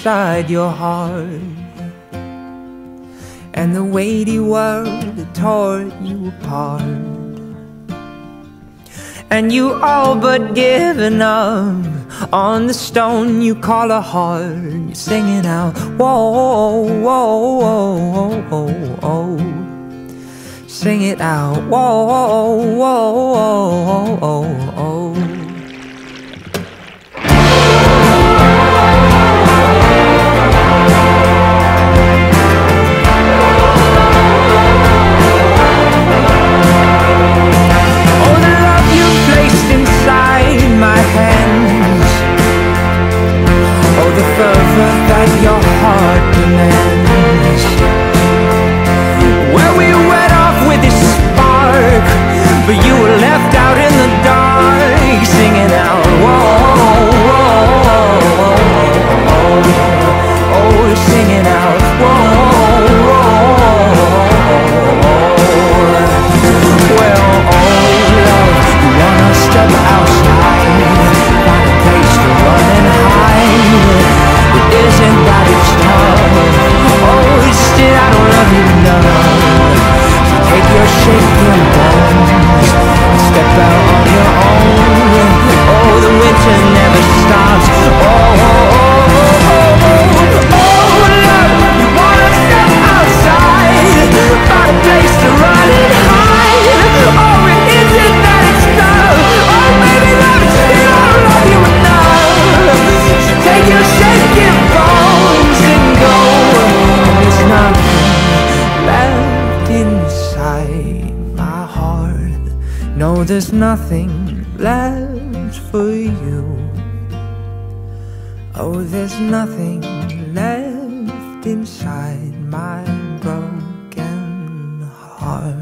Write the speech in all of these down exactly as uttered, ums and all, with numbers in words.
inside your heart, and the weighty world that tore you apart, and you all but given up on the stone you call a heart. You're singing out, whoa, whoa, whoa, whoa, whoa. Sing it out, whoa, whoa, whoa, whoa, whoa, whoa. That your heart demands. Well, we went off with this spark, but you were left out in the dark, singing out, whoa, whoa, whoa, whoa, whoa. Oh, singing out, whoa, whoa. Well, oh, love, you want to step outside, find a place to run and hide. Isn't that it's tough? Oh, still I don't love you enough. So take your shaking bones and step out on your own. Oh, the winter never stops. Oh, oh, oh, oh, oh, oh, love, you wanna step outside, find a place to run and hide. Oh, isn't that it's tough? Oh, baby, love, still I don't love you enough. So take your shaking bones. No, there's nothing left for you. Oh, there's nothing left inside my broken heart.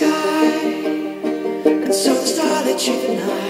Sky, and so the star that you deny.